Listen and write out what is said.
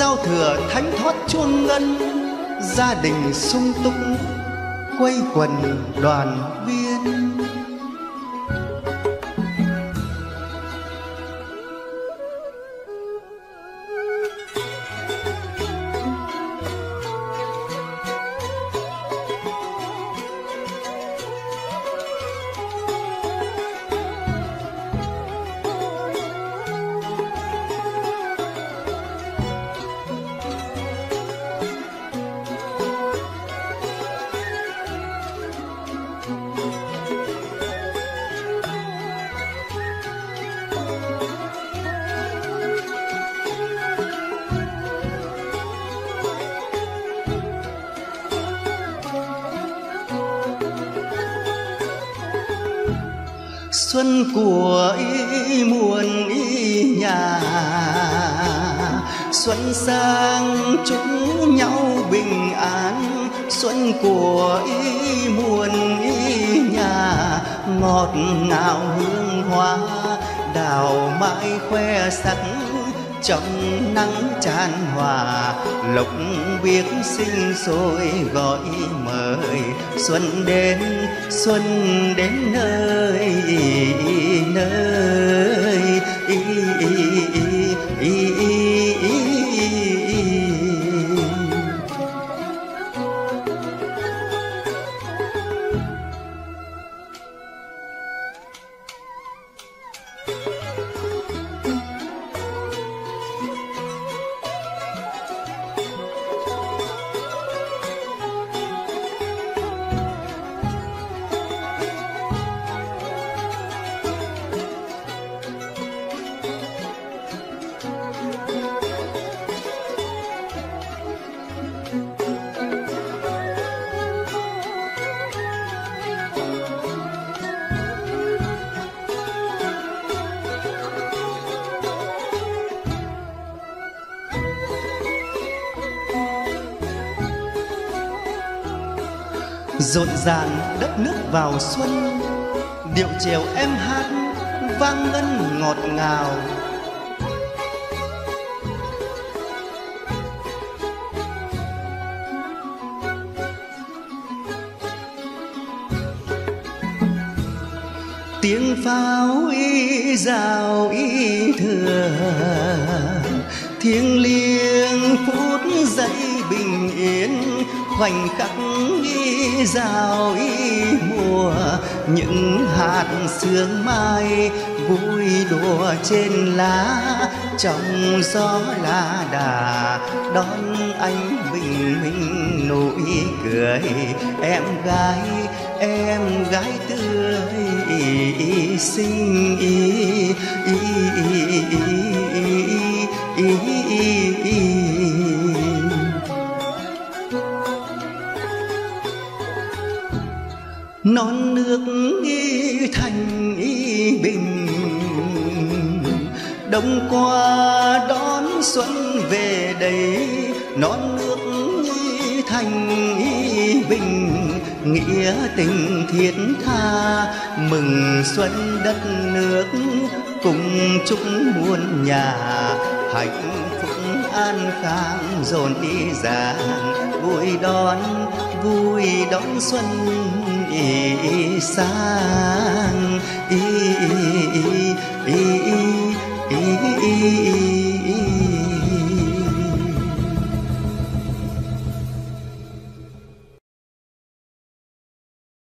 giao thừa thánh thoát chuông ngân, gia đình sung túc quây quần đoàn viên. Xuân của y muôn y nhà, xuân sang chúc nhau bình an. Xuân của y muôn y nhà, ngọt ngào hương hoa đào mãi khoe sắc. Trong nắng tràn hòa, lộc biếc sinh sôi gọi mời. Xuân đến nơi nơi. Rộn ràng đất nước vào xuân, điệu chiều em hát vang ngân ngọt ngào. Tiếng pháo y rào y thừa, thiêng liêng phút giây bình yên. Khoảnh khắc y giao y mùa, những hạt sương mai vui đùa trên lá. Trong gió lá đà đón ánh bình minh nụ cười. Em gái tươi xinh. Non nước y thành y bình, đông qua đón xuân về đây. Non nước y thành y bình, nghĩa tình thiết tha mừng xuân đất nước. Cùng chúc muôn nhà hạnh phúc an khang dồn đi dàng. Vui đón xuân sang.